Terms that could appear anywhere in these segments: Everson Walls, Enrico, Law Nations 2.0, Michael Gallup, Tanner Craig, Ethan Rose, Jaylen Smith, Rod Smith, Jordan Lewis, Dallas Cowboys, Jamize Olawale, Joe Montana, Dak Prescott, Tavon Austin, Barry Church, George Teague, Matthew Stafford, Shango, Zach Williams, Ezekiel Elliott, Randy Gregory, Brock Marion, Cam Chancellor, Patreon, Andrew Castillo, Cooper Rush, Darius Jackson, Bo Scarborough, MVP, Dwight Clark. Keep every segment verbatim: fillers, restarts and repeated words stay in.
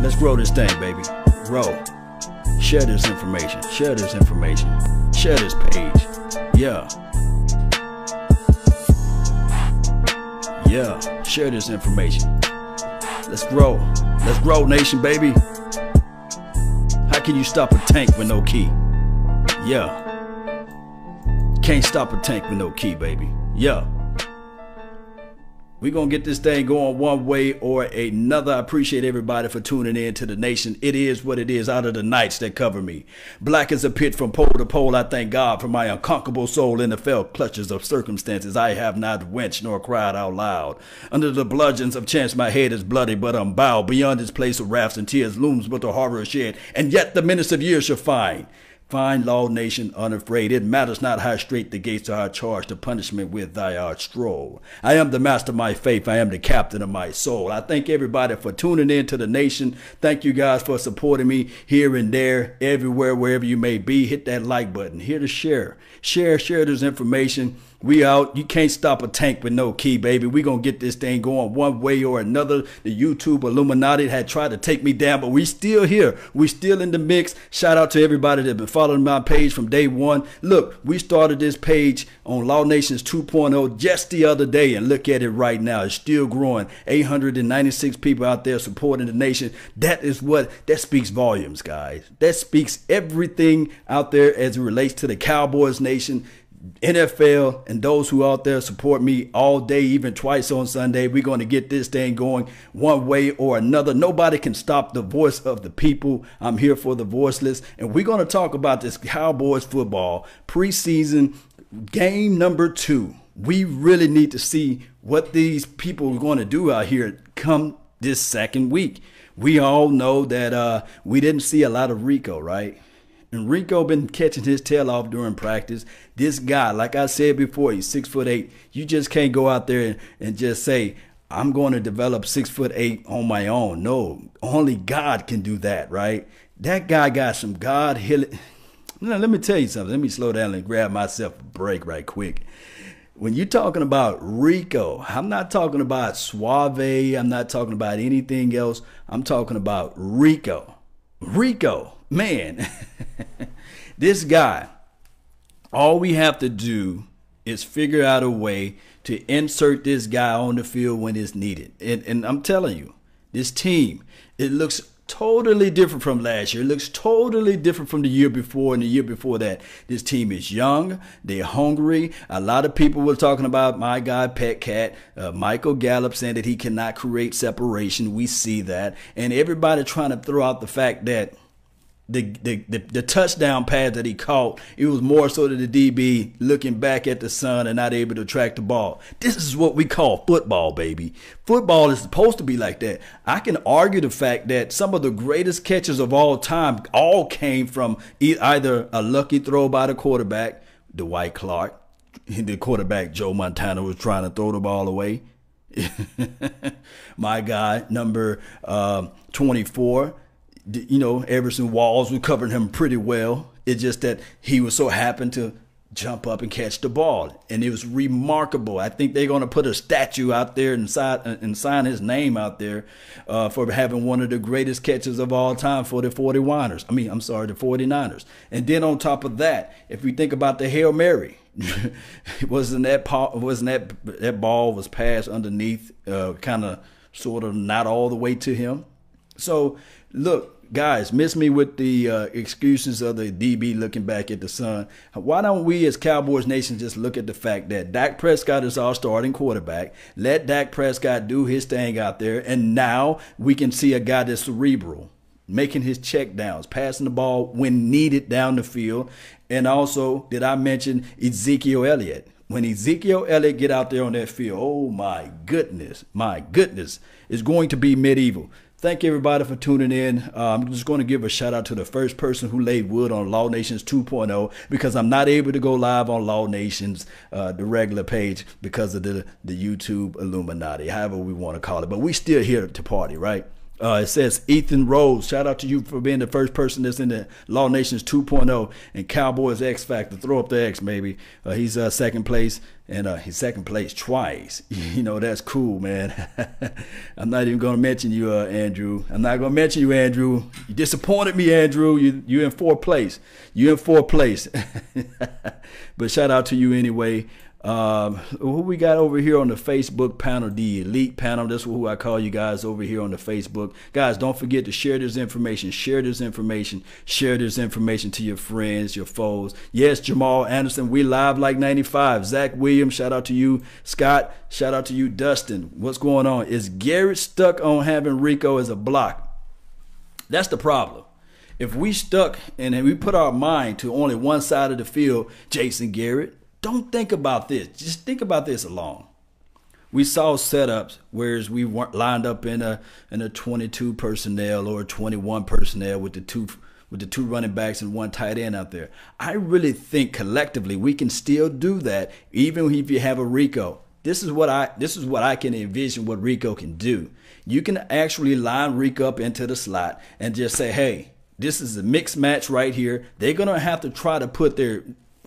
Let's grow this thing, baby. Grow. Share this information. Share this information. Share this page. Yeah. Yeah. Share this information. Let's grow. Let's grow, nation, baby. How can you stop a tank with no key? Yeah. Can't stop a tank with no key, baby. Yeah. We're going to get this thing going one way or another. I appreciate everybody for tuning in to The Nation. It is what it is out of the nights that cover me. Black as a pit from pole to pole. I thank God for my unconquerable soul in the felt clutches of circumstances. I have not winced nor cried out loud. Under the bludgeons of chance, my head is bloody, but I'm bowed. Beyond this place of rafts and tears looms but the horror shed. And yet the menace of years shall find. Find, Law Nation, unafraid. It matters not how straight the gates are charged, the punishment with thy art stroll. I am the master of my faith. I am the captain of my soul. I thank everybody for tuning in to The Nation. Thank you guys for supporting me here and there, everywhere, wherever you may be. Hit that like button. Here to share. Share, share this information. We out. You can't stop a tank with no key, baby. We gonna get this thing going one way or another. The YouTube Illuminati had tried to take me down, but we still here. We still in the mix. Shout out to everybody that been following my page from day one. Look, we started this page on Law Nations two point oh just the other day, and look at it right now. It's still growing. eight hundred ninety-six people out there supporting The Nation. That is what, that speaks volumes, guys. That speaks everything out there as it relates to the Cowboys Nation, N F L, and those who out there support me all day, even twice on Sunday. We're going to get this thing going one way or another. Nobody can stop the voice of the people. I'm here for the voiceless, and we're going to talk about this Cowboys football preseason game number two. We really need to see what these people are going to do out here come this second week. We all know that uh, we didn't see a lot of Rico, right? Enrico been catching his tail off during practice. This guy, like I said before, he's six foot eight. You just can't go out there and, and just say, I'm going to develop six foot eight on my own. No, only God can do that, right? That guy got some God healing. Now, let me tell you something. Let me slow down and grab myself a break right quick. When you're talking about Rico, I'm not talking about Suave. I'm not talking about anything else. I'm talking about Rico. Rico. Man, this guy, all we have to do is figure out a way to insert this guy on the field when it's needed. And, and I'm telling you, this team, it looks totally different from last year. It looks totally different from the year before and the year before that. This team is young. They're hungry. A lot of people were talking about my guy, Pet Cat, uh, Michael Gallup, saying that he cannot create separation. We see that. And everybody trying to throw out the fact that The, the, the, the touchdown pass that he caught, it was more so that the D B looking back at the sun and not able to track the ball. This is what we call football, baby. Football is supposed to be like that. I can argue the fact that some of the greatest catches of all time all came from either a lucky throw by the quarterback, Dwight Clark. The quarterback, Joe Montana, was trying to throw the ball away. My guy, number uh, twenty-four. You know, Everson Walls was covering him pretty well. It's just that he was so happened to jump up and catch the ball. And it was remarkable. I think they're going to put a statue out there and sign, and sign his name out there uh, for having one of the greatest catches of all time for the 49ers. I mean, I'm sorry, the 49ers. And then on top of that, if we think about the Hail Mary, wasn't that pa wasn't that that ball was passed underneath, uh, kind of sort of not all the way to him. So, look, guys, miss me with the uh, excuses of the D B looking back at the sun. Why don't we as Cowboys Nation just look at the fact that Dak Prescott is our starting quarterback. Let Dak Prescott do his thing out there. And now we can see a guy that's cerebral, making his check downs, passing the ball when needed down the field. And also, did I mention Ezekiel Elliott? When Ezekiel Elliott get out there on that field, oh, my goodness, my goodness, it's going to be medieval. Thank everybody for tuning in. Uh, I'm just going to give a shout out to the first person who laid wood on Law Nations two point oh, because I'm not able to go live on Law Nations, uh, the regular page, because of the, the YouTube Illuminati, however we want to call it. But we still here to party, right? Uh, it says Ethan Rose, shout out to you for being the first person that's in the Law Nations two point oh and Cowboys X Factor. Throw up the X, maybe. Uh, he's uh, second place, and uh, he's second place twice. You know, that's cool, man. I'm not even going to mention you, uh, Andrew. I'm not going to mention you, Andrew. You disappointed me, Andrew. You, you're in fourth place. You're in fourth place. But shout out to you anyway. Um, who we got over here on the Facebook panel, the elite panel, that's who I call you guys over here on the Facebook. Guys, don't forget to share this information, share this information, share this information to your friends, your foes. Yes, Jamal Anderson, we live like ninety-five. Zach Williams, shout out to you. Scott, shout out to you. Dustin, what's going on? Is Garrett stuck on having Rico as a block? That's the problem. If we stuck and we put our mind to only one side of the field, Jason Garrett, don't think about this. Just think about this alone. We saw setups whereas we weren't lined up in a in a twenty-two personnel or a twenty-one personnel with the two with the two running backs and one tight end out there. I really think collectively we can still do that even if you have a Rico. This is what I this is what I can envision what Rico can do. You can actually line Rico up into the slot and just say, "Hey, this is a mixed match right here." They're going to have to try to put their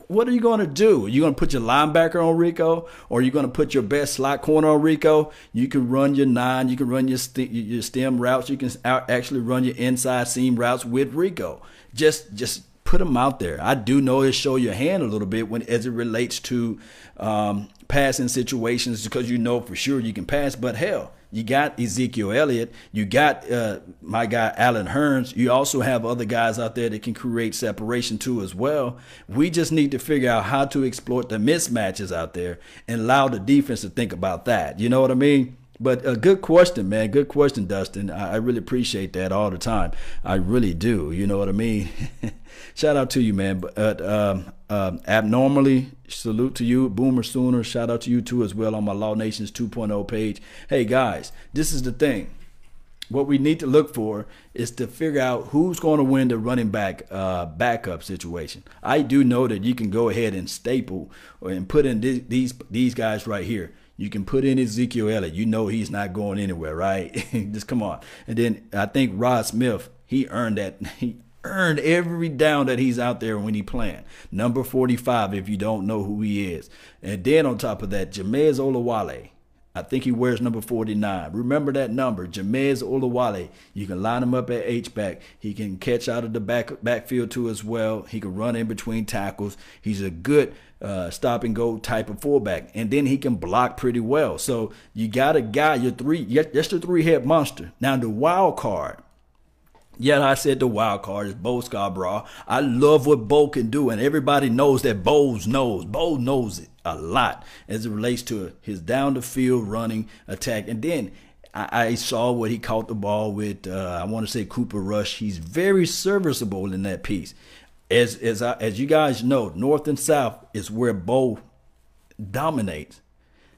what are you going to do? Are you going to put your linebacker on Rico? Or are you going to put your best slot corner on Rico? You can run your nine. You can run your, st your stem routes. You can out actually run your inside seam routes with Rico. Just just put them out there. I do know it show your hand a little bit when as it relates to um, passing situations because you know for sure you can pass. But, hell, you got Ezekiel Elliott. You got uh, my guy, Alan Hearns. You also have other guys out there that can create separation, too, as well. We just need to figure out how to exploit the mismatches out there and allow the defense to think about that. You know what I mean? But a good question, man. Good question, Dustin. I, I really appreciate that all the time. I really do. You know what I mean? Shout out to you, man. But uh, um, um, abnormally, salute to you. Boomer Sooner, shout out to you, too, as well on my Law Nations two point oh page. Hey, guys, this is the thing. What we need to look for is to figure out who's going to win the running back uh, backup situation. I do know that you can go ahead and staple or, and put in th these these guys right here. You can put in Ezekiel Elliott. You know he's not going anywhere, right? Just come on. And then I think Rod Smith, he earned that. He earned every down that he's out there when he playing. Number forty-five, if you don't know who he is. And then on top of that, Jamize Olawale. I think he wears number forty-nine. Remember that number, Jamize Olawale. You can line him up at H-back. He can catch out of the back backfield too as well. He can run in between tackles. He's a good uh, stop-and-go type of fullback. And then he can block pretty well. So you got a guy, your three, that's your three-head monster. Now the wild card. Yeah, I said the wild card is Bo Scarborough. I love what Bo can do, and everybody knows that Bo's knows. Bo knows it a lot as it relates to his down-the-field running attack. And then I, I saw what he caught the ball with, uh, I want to say Cooper Rush. He's very serviceable in that piece. As, as, I, as you guys know, North and South is where Bo dominates.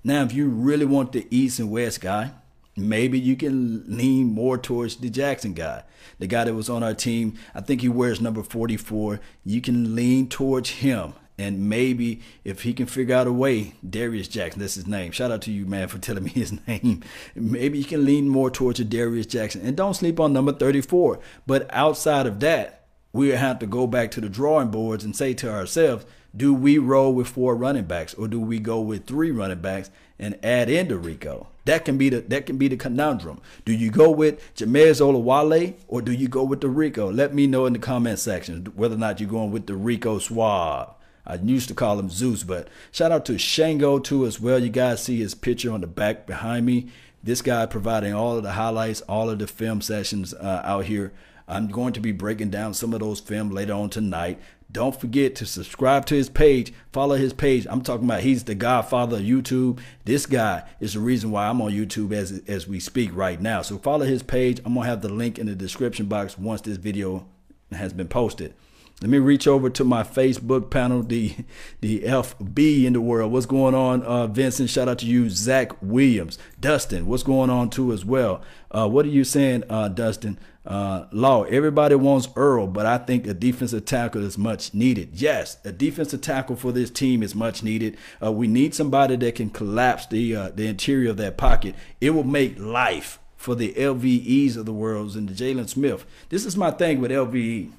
Now, if you really want the East and West guy, maybe you can lean more towards the Jackson guy, the guy that was on our team. I think he wears number forty-four. You can lean towards him. And maybe if he can figure out a way, Darius Jackson, that's his name. Shout out to you, man, for telling me his name. Maybe you can lean more towards a Darius Jackson. And don't sleep on number thirty-four. But outside of that, we have to go back to the drawing boards and say to ourselves, do we roll with four running backs or do we go with three running backs and add in to Rico? That can be the that can be the conundrum. Do you go with Jamize Olawale or do you go with the Rico? Let me know in the comment section whether or not you're going with the Rico Suave. I used to call him Zeus, but shout out to Shango too as well. You guys see his picture on the back behind me. This guy providing all of the highlights, all of the film sessions uh, out here. I'm going to be breaking down some of those film later on tonight. Don't forget to subscribe to his page, follow his page. I'm talking about he's the godfather of YouTube. This guy is the reason why I'm on YouTube as, as we speak right now. So follow his page. I'm going to have the link in the description box once this video has been posted. Let me reach over to my Facebook panel, the, the F B in the world. What's going on, uh, Vincent? Shout out to you, Zach Williams. Dustin, what's going on too as well? Uh, what are you saying, uh, Dustin? Uh, Law, everybody wants Earl, but I think a defensive tackle is much needed. Yes, a defensive tackle for this team is much needed. Uh, we need somebody that can collapse the, uh, the interior of that pocket. It will make life for the L V Es of the world and the Jaylen Smith. This is my thing with L V E.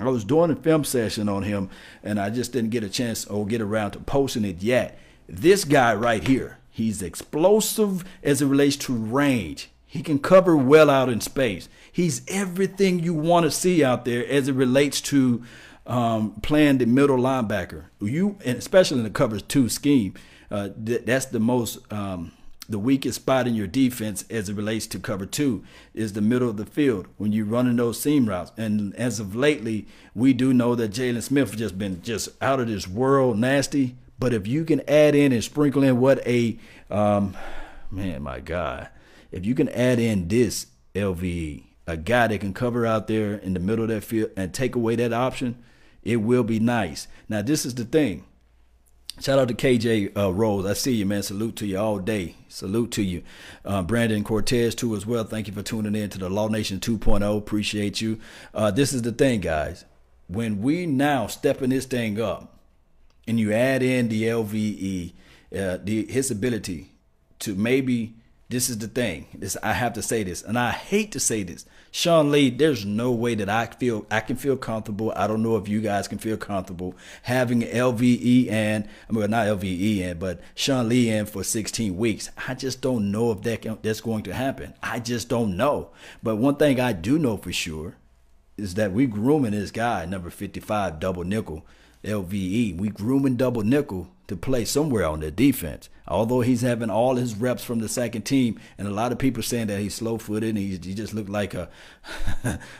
I was doing a film session on him, and I just didn't get a chance or get around to posting it yet. This guy right here, he's explosive as it relates to range. He can cover well out in space. He's everything you want to see out there as it relates to um, playing the middle linebacker. You, and especially in the covers two scheme, uh, th that's the most um, the weakest spot in your defense as it relates to cover two is the middle of the field when you're running those seam routes. And as of lately, we do know that Jaylen Smith has just been just out of this world nasty. But if you can add in and sprinkle in what a um, man, my God, if you can add in this L V E, a guy that can cover out there in the middle of that field and take away that option, it will be nice. Now, this is the thing. Shout out to K J uh, Rose. I see you, man. Salute to you all day. Salute to you. Uh, Brandon Cortez, too, as well. Thank you for tuning in to the Law Nation two point oh. Appreciate you. Uh, this is the thing, guys. When we now stepping this thing up and you add in the L V E, uh, the, his ability to maybe, this is the thing. This, I have to say this, and I hate to say this. Sean Lee, there's no way that I feel I can feel comfortable. I don't know if you guys can feel comfortable having L V E and I mean not L V E and but Sean Lee in for sixteen weeks. I just don't know if that that's going to happen. I just don't know. But one thing I do know for sure is that we grooming this guy, number fifty-five, double nickel, L V E. We grooming double nickel to play somewhere on their defense. Although he's having all his reps from the second team, and a lot of people saying that he's slow-footed and he, he just looked like a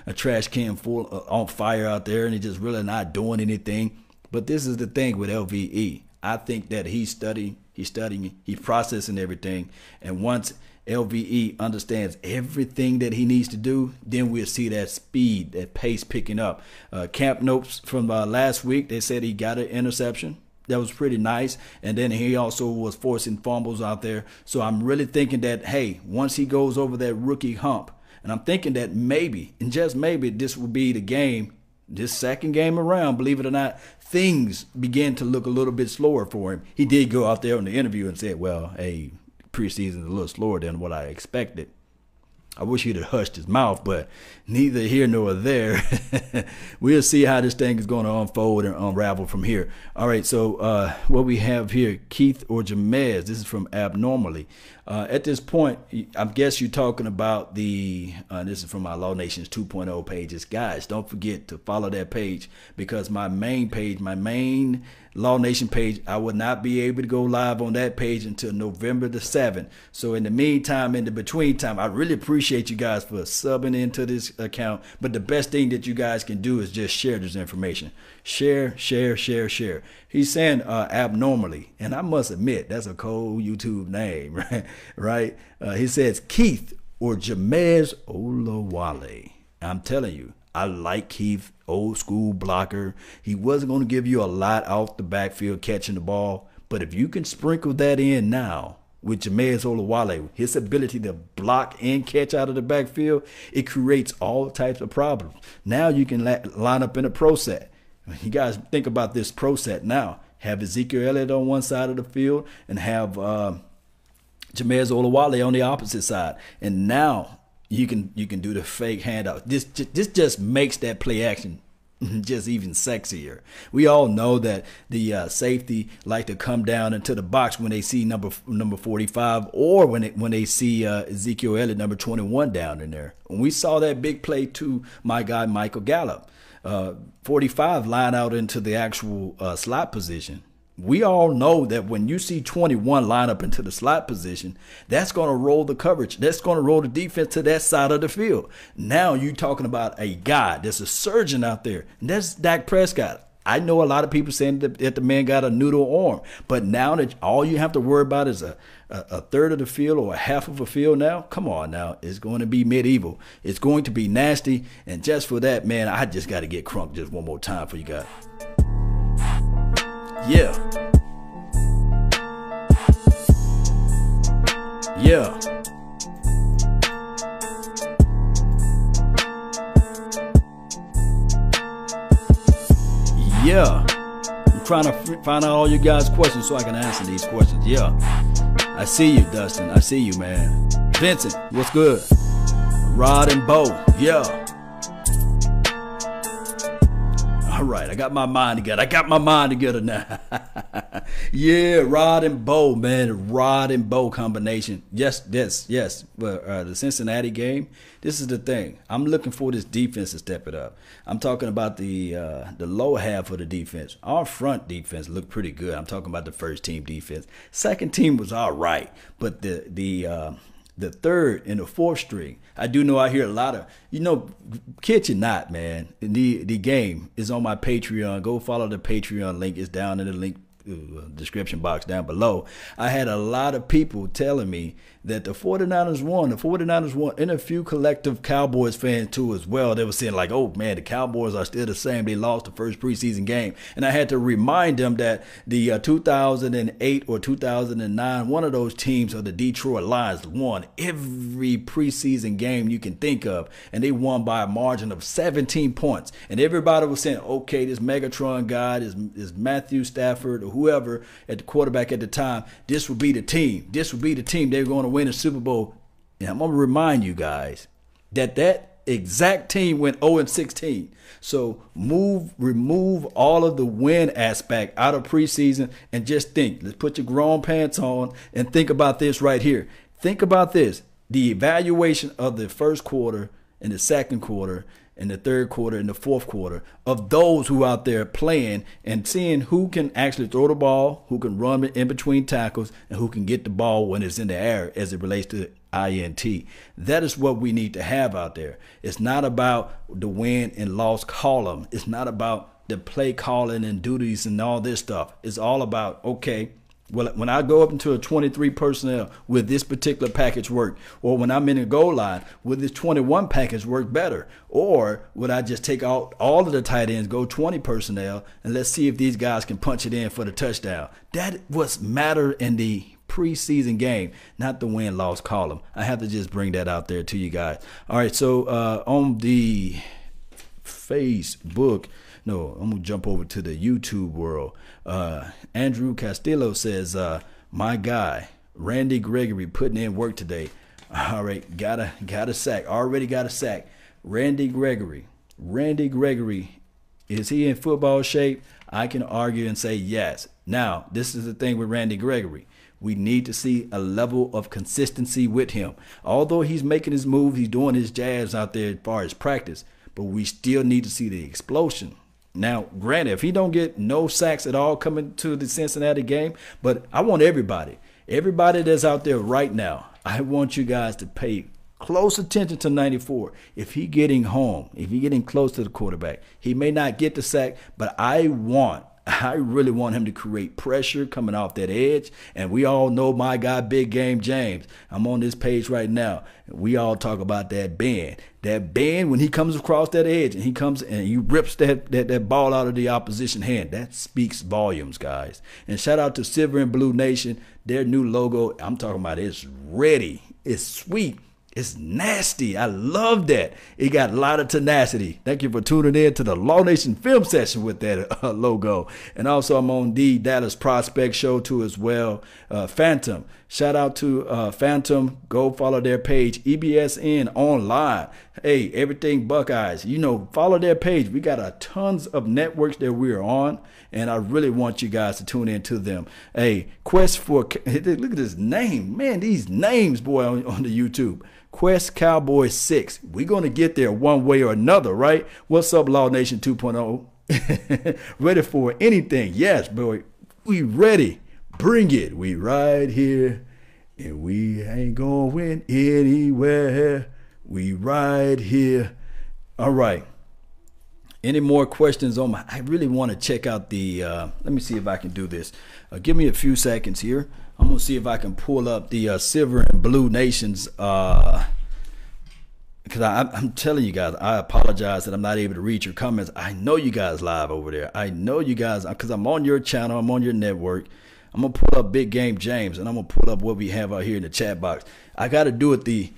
a trash can full uh, on fire out there, and he's just really not doing anything. But this is the thing with L V E. I think that he's studying, he's studying, he's processing everything, and once L V E understands everything that he needs to do, then we'll see that speed, that pace picking up. Uh, camp notes from uh, last week, they said he got an interception. That was pretty nice. And then he also was forcing fumbles out there. So I'm really thinking that, hey, once he goes over that rookie hump, and I'm thinking that maybe, and just maybe, this will be the game, this second game around, believe it or not, things begin to look a little bit slower for him. He did go out there in the interview and said, well, hey, preseason is a little slower than what I expected. I wish he'd have hushed his mouth, but neither here nor there. We'll see how this thing is going to unfold and unravel from here. All right, so uh, what we have here, Keith or Jamize, this is from Abnormally. Uh, at this point, I guess you're talking about the, uh, this is from my Law Nations two point oh pages. Guys, don't forget to follow that page, because my main page, my main Law Nation page, I will not be able to go live on that page until November the seventh. So in the meantime, in the between time, I really appreciate you guys for subbing into this account. But the best thing that you guys can do is just share this information. Share, share, share, share. He's saying uh, Abnormally, and I must admit, that's a cold YouTube name, right? Right? Uh, he says Keith or Jamize Olawale. I'm telling you, I like Keith, old school blocker. He wasn't going to give you a lot off the backfield catching the ball, but if you can sprinkle that in now with Jamize Olawale, his ability to block and catch out of the backfield, it creates all types of problems. Now you can line up in a pro set. You guys think about this pro set now. Have Ezekiel Elliott on one side of the field and have Uh, Jamize Olawale on the opposite side, and now you can you can do the fake handout. This this just makes that play action just even sexier. We all know that the uh, safety like to come down into the box when they see number number forty-five, or when it, when they see uh, Ezekiel Elliott number twenty-one down in there. And we saw that big play to my guy Michael Gallup, uh, forty-five line out into the actual uh, slot position. We all know that when you see twenty-one line up into the slot position, that's going to roll the coverage. That's going to roll the defense to that side of the field. Now you're talking about a guy that's a surgeon out there, and that's Dak Prescott. I know a lot of people saying that, that the man got a noodle arm, but now that all you have to worry about is a, a, a third of the field or a half of a field now, come on now, it's going to be medieval. It's going to be nasty, and just for that, man, I just got to get crunk just one more time for you guys. Yeah. Yeah. Yeah. I'm trying to find out all you guys' questions so I can answer these questions. Yeah. I see you, Dustin. I see you, man. Vincent, what's good? Rod and Bo, yeah. All right, I got my mind together. I got my mind together now. Yeah, Rod and Bo, man. Rod and Bo combination. Yes, yes, yes. But uh, the Cincinnati game, this is the thing. I'm looking for this defense to step it up. I'm talking about the uh, the lower half of the defense. Our front defense looked pretty good. I'm talking about the first team defense. Second team was all right, but the the uh, the third and the fourth string. I do know I hear a lot of, you know, kid you not, man. The the game is on my Patreon. Go follow the Patreon link. It's down in the link description box down below. I had a lot of people telling me that the 49ers won, the 49ers won, and a few collective Cowboys fans too as well. They were saying like, oh man, the Cowboys are still the same. They lost the first preseason game. And I had to remind them that the uh, two thousand eight or two thousand nine, one of those teams or the Detroit Lions won every preseason game you can think of. And they won by a margin of seventeen points. And everybody was saying, okay, this Megatron guy, this, this Matthew Stafford, whoever at the quarterback at the time, this would be the team. This would be the team. They're going to win the Super Bowl. And I'm going to remind you guys that that exact team went oh and sixteen. So move, remove all of the win aspect out of preseason and just think. Let's put your grown pants on and think about this right here. Think about this. The evaluation of the first quarter and the second quarter in the third quarter and the fourth quarter of those who out there playing and seeing who can actually throw the ball, who can run in between tackles, and who can get the ball when it's in the air as it relates to I N T. That is what we need to have out there. It's not about the win and loss column. It's not about the play calling and duties and all this stuff. It's all about, okay, well, when I go up into a twenty-three personnel, with this particular package work? Or when I'm in a goal line, would this twenty-one package work better? Or would I just take out all of the tight ends, go twenty personnel, and let's see if these guys can punch it in for the touchdown? That was matter in the preseason game, not the win-loss column. I have to just bring that out there to you guys. All right, so uh, on the Facebook, no, I'm going to jump over to the YouTube world. Uh, Andrew Castillo says, uh, my guy, Randy Gregory putting in work today. All right, got a, got a sack. Already got a sack. Randy Gregory. Randy Gregory, is he in football shape? I can argue and say yes. Now, this is the thing with Randy Gregory. We need to see a level of consistency with him. Although he's making his moves, he's doing his jabs out there as far as practice, but we still need to see the explosion. Now, granted, if he don't get no sacks at all coming to the Cincinnati game, but I want everybody, everybody that's out there right now, I want you guys to pay close attention to ninety-four. If he getting home, if he getting close to the quarterback, he may not get the sack, but I want, I really want him to create pressure coming off that edge. And we all know my guy, Big Game James. I'm on this page right now. We all talk about that bend. That bend, when he comes across that edge and he comes and he rips that, that, that ball out of the opposition hand, that speaks volumes, guys. And shout out to Silver and Blue Nation. Their new logo, I'm talking about, it's ready. It's sweet. It's nasty. I love that. It got a lot of tenacity. Thank you for tuning in to the Law Nation film session with that uh, logo. And also, I'm on the Dallas Prospect show too as well. Uh, Phantom. Shout out to uh, Phantom. Go follow their page. E B S N Online. Hey, everything Buckeyes. You know, follow their page. We got a tons of networks that we are on, and I really want you guys to tune in to them. Hey, Quest for, look at this name. Man, these names, boy, on, on the YouTube. Quest Cowboy six. We're going to get there one way or another, right? What's up, Law Nation two point oh? Ready for anything? Yes, boy. We ready. Bring it. We right here, and we ain't going anywhere. We right here. All right. Any more questions on my? I really want to check out the. Uh, let me see if I can do this. Uh, give me a few seconds here. I'm gonna see if I can pull up the uh, Silver and Blue Nations. Uh, Because I, I'm telling you guys, I apologize that I'm not able to read your comments. I know you guys live over there. I know you guys, because I'm on your channel. I'm on your network. I'm gonna pull up Big Game James, and I'm gonna pull up what we have out here in the chat box. I got to do it the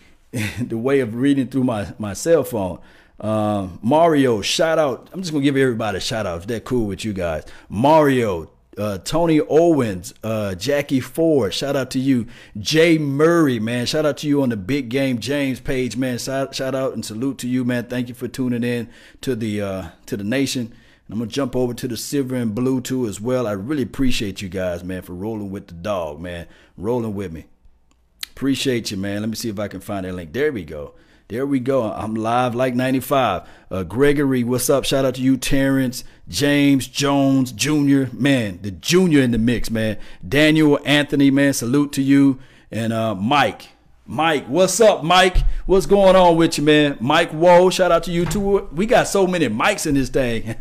the way of reading through my my cell phone. Um, Mario, shout out. I'm just gonna give everybody a shout out if they're cool with you guys. Mario, Uh, Tony Owens, uh, Jackie Ford, shout out to you. Jay Murray, man, shout out to you on the Big Game James page, man. Shout, shout out and salute to you, man. Thank you for tuning in to the uh, to the nation. And I'm gonna jump over to the Silver and Blue too as well. I really appreciate you guys, man, for rolling with the dog, man, rolling with me. Appreciate you, man. Let me see if I can find that link. There we go. There we go. I'm live like ninety-five. Uh, Gregory, what's up? Shout out to you, Terrence, James, Jones, Junior. Man, the Junior in the mix, man. Daniel, Anthony, man, salute to you. And uh, Mike. Mike, what's up, Mike? What's going on with you, man? Mike Woe, shout out to you, too. We got so many mics in this thing.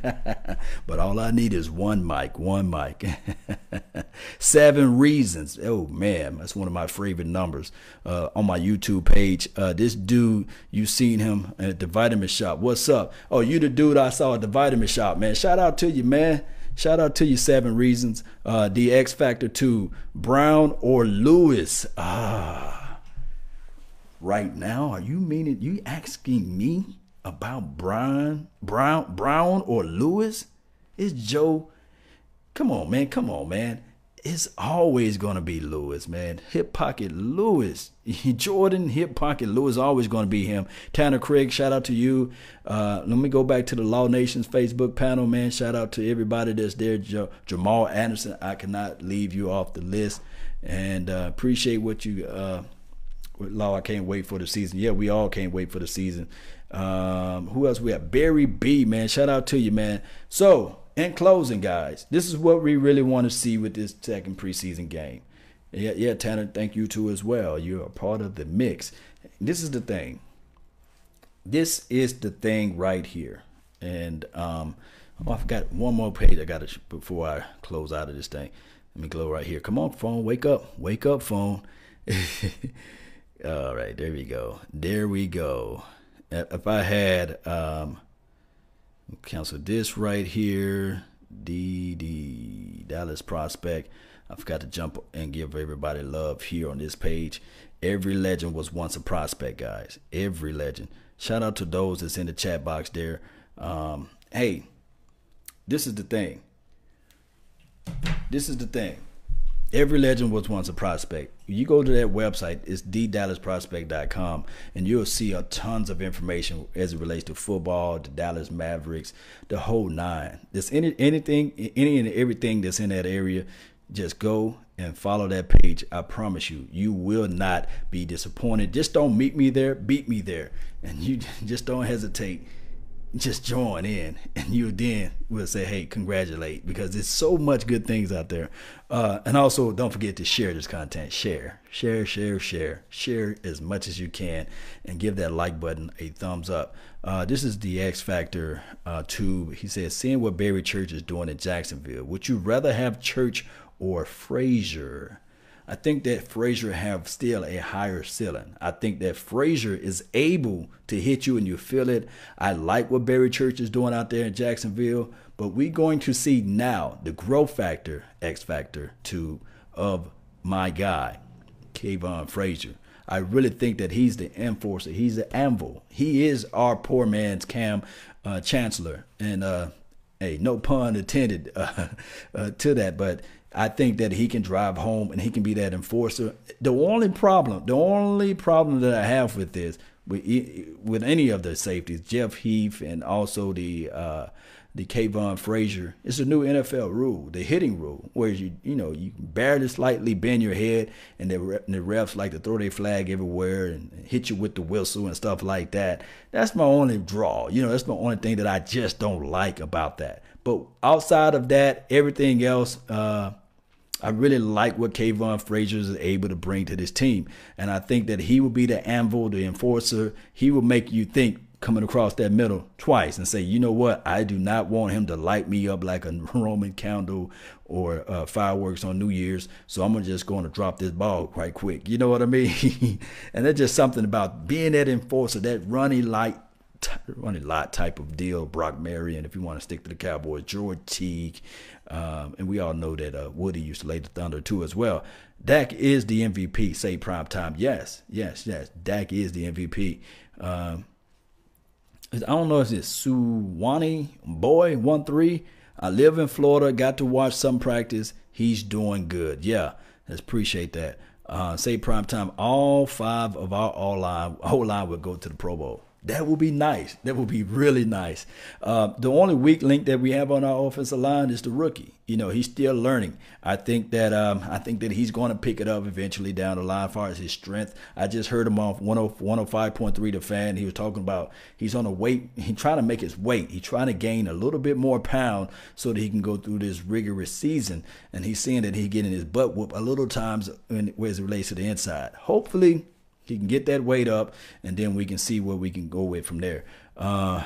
But all I need is one mic, one mic. Seven Reasons. Oh, man, that's one of my favorite numbers uh, on my YouTube page. Uh, this dude, you seen him at the Vitamin Shop. What's up? Oh, you the dude I saw at the Vitamin Shop, man. Shout out to you, man. Shout out to you, Seven Reasons. Uh, the X Factor two, Brown or Lewis? Ah. Right now, are you meaning you asking me about Brian Brown Brown or Lewis? It's Joe. Come on, man. Come on, man. It's always gonna be Lewis, man. Hip Pocket Lewis, Jordan Hip Pocket Lewis, always gonna be him. Tanner Craig, shout out to you. Uh, let me go back to the Law Nations Facebook panel, man. Shout out to everybody that's there. Jo Jamal Anderson, I cannot leave you off the list, and uh, appreciate what you. Uh, Law, I can't wait for the season. Yeah, we all can't wait for the season. Um, who else we have? Barry B, man. Shout out to you, man. So, in closing, guys, this is what we really want to see with this second preseason game. Yeah, yeah, Tanner, thank you too as well. You're a part of the mix. This is the thing. This is the thing right here. And um, oh, I forgot one more page I got to before I close out of this thing. Let me go right here. Come on, phone. Wake up. Wake up, phone. All right, there we go. There we go. If I had um, cancel this right here, D D Dallas Prospect. I forgot to jump and give everybody love here on this page. Every legend was once a prospect, guys. Every legend. Shout out to those that's in the chat box there. Um, hey, this is the thing. This is the thing. Every legend was once a prospect. You go to that website, it's D Dallas Prospect dot com, and you'll see a tons of information as it relates to football, the Dallas Mavericks, the whole nine. There's any anything, any and everything that's in that area. Just go and follow that page. I promise you, you will not be disappointed. Just don't meet me there, beat me there, and you just don't hesitate. Just join in, and you then will say, hey, congratulate, because there's so much good things out there. Uh, and also, don't forget to share this content. Share, share, share, share, share as much as you can, and give that like button a thumbs up. Uh, this is the X Factor uh, tube. He says, seeing what Barry Church is doing in Jacksonville, would you rather have Church or Frazier? I think that Frazier have still a higher ceiling. I think that Frazier is able to hit you and you feel it. I like what Barry Church is doing out there in Jacksonville, but we're going to see now the growth factor, X Factor two, of my guy, Kayvon Frazier. I really think that he's the enforcer. He's the anvil. He is our poor man's Cam uh, Chancellor. And uh, hey, no pun intended uh, uh, to that, but I think that he can drive home and he can be that enforcer. The only problem, the only problem that I have with this, with, with any of the safeties, Jeff Heath and also the uh, the Kayvon Frazier, it's a new N F L rule, the hitting rule, where you you know you barely slightly bend your head, and the, and the refs like to throw their flag everywhere and hit you with the whistle and stuff like that. That's my only draw. You know, that's the only thing that I just don't like about that. But outside of that, everything else. Uh, I really like what Kayvon Frazier is able to bring to this team. And I think that he will be the anvil, the enforcer. He will make you think coming across that middle twice and say, you know what? I do not want him to light me up like a Roman candle or uh, fireworks on New Year's. So I'm just going to drop this ball quite quick. You know what I mean? And that's just something about being that enforcer, that running light, running light type of deal. Brock Marion, if you want to stick to the Cowboys, George Teague. Um, and we all know that uh, Woody used to lay the thunder too as well. Dak is the M V P. Say prime time. Yes, yes, yes. Dak is the M V P. Um, I don't know if it's Suwannee Boy one three I live in Florida, got to watch some practice. He's doing good. Yeah, let's appreciate that. Uh, say prime time, all five of our all line, whole line would go to the Pro Bowl. That would be nice. That would be really nice. Uh, the only weak link that we have on our offensive line is the rookie. You know, he's still learning. I think that um, I think that he's going to pick it up eventually down the line as far as his strength. I just heard him on one oh five point three The Fan. He was talking about he's on a weight. He's trying to make his weight. He's trying to gain a little bit more pound so that he can go through this rigorous season. And he's seeing that he's getting his butt whooped a little times when, as it relates to the inside. Hopefully he can get that weight up, and then we can see where we can go with from there. Uh,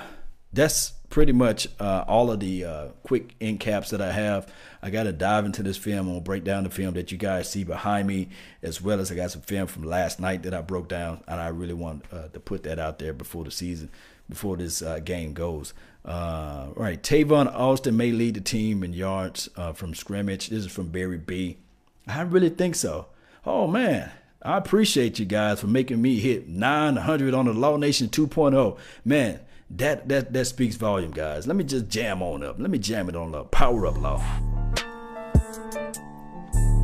that's pretty much uh, all of the uh, quick end caps that I have. I got to dive into this film. I'm going to break down the film that you guys see behind me, as well as I got some film from last night that I broke down, and I really want uh, to put that out there before the season, before this uh, game goes. Uh, all right, Tavon Austin may lead the team in yards uh, from scrimmage. This is from Barry B. I really think so. Oh, man. I appreciate you guys for making me hit nine hundred on the Law Nation two point oh. Man, that, that, that speaks volume, guys. Let me just jam on up. Let me jam it on up. Power up, Law.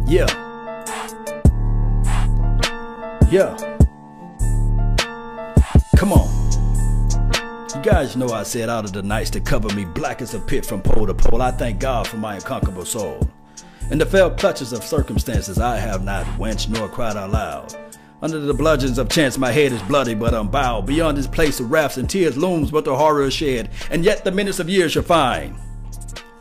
Yeah. Yeah. Come on. You guys know I said out of the nights that cover me, black as a pit from pole to pole. I thank God for my unconquerable soul. In the fell clutches of circumstances, I have not winced nor cried out loud. Under the bludgeons of chance, my head is bloody, but I'm bowed. Beyond this place of wraps and tears looms, but the horror is shed. And yet the minutes of years shall find.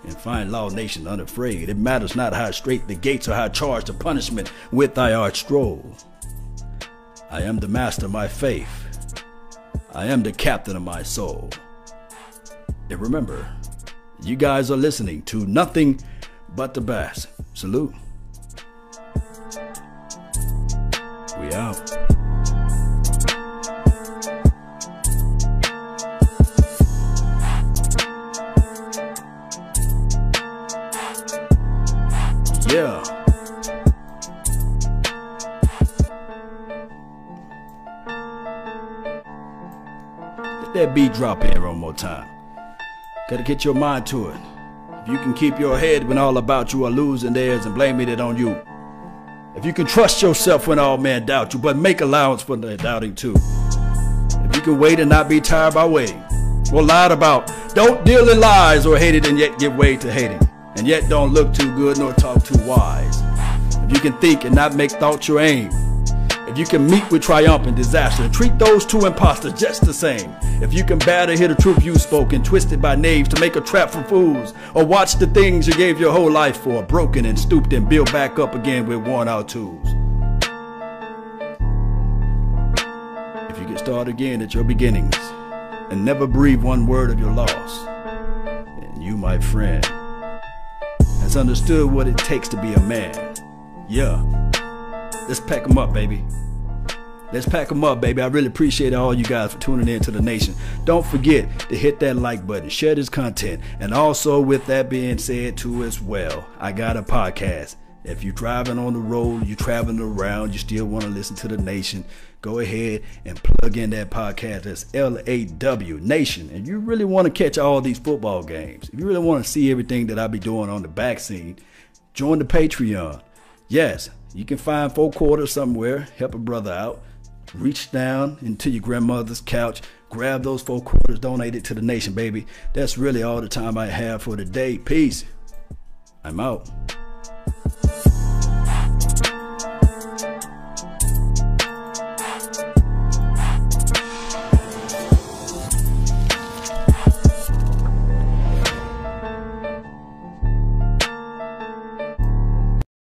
And find Law Nation unafraid. It matters not how straight the gates or how charged the punishment with thy arch stroll. I am the master of my faith. I am the captain of my soul. And remember, you guys are listening to Nothing But the Best. Salute. We out. Yeah. Let that beat drop in one more time. Gotta get your mind to it. If you can keep your head when all about you are losing theirs and blaming it on you. If you can trust yourself when all men doubt you, but make allowance for their doubting too. If you can wait and not be tired by waiting, or lied about, don't deal in lies or hate it and yet give way to hating, and yet don't look too good nor talk too wise. If you can think and not make thought your aim, if you can meet with triumph and disaster, treat those two imposters just the same. If you can bear to hear the truth you spoke and twisted by knaves to make a trap for fools, or watch the things you gave your whole life for, broken and stooped and built back up again with worn out tools. If you can start again at your beginnings and never breathe one word of your loss, and you, my friend, has understood what it takes to be a man. Yeah. Let's pack them up, baby. Let's pack them up, baby. I really appreciate all you guys for tuning in to the nation. Don't forget to hit that like button, share this content. And also, with that being said too as well, I got a podcast. If you're driving on the road, you're traveling around, you still want to listen to the nation, go ahead and plug in that podcast. That's L A W Nation. And you really want to catch all these football games. If you really want to see everything that I'll be doing on the back scene, join the Patreon. Yes. You can find four quarters somewhere, help a brother out, reach down into your grandmother's couch, grab those four quarters, donate it to the nation, baby. That's really all the time I have for today. Peace. I'm out.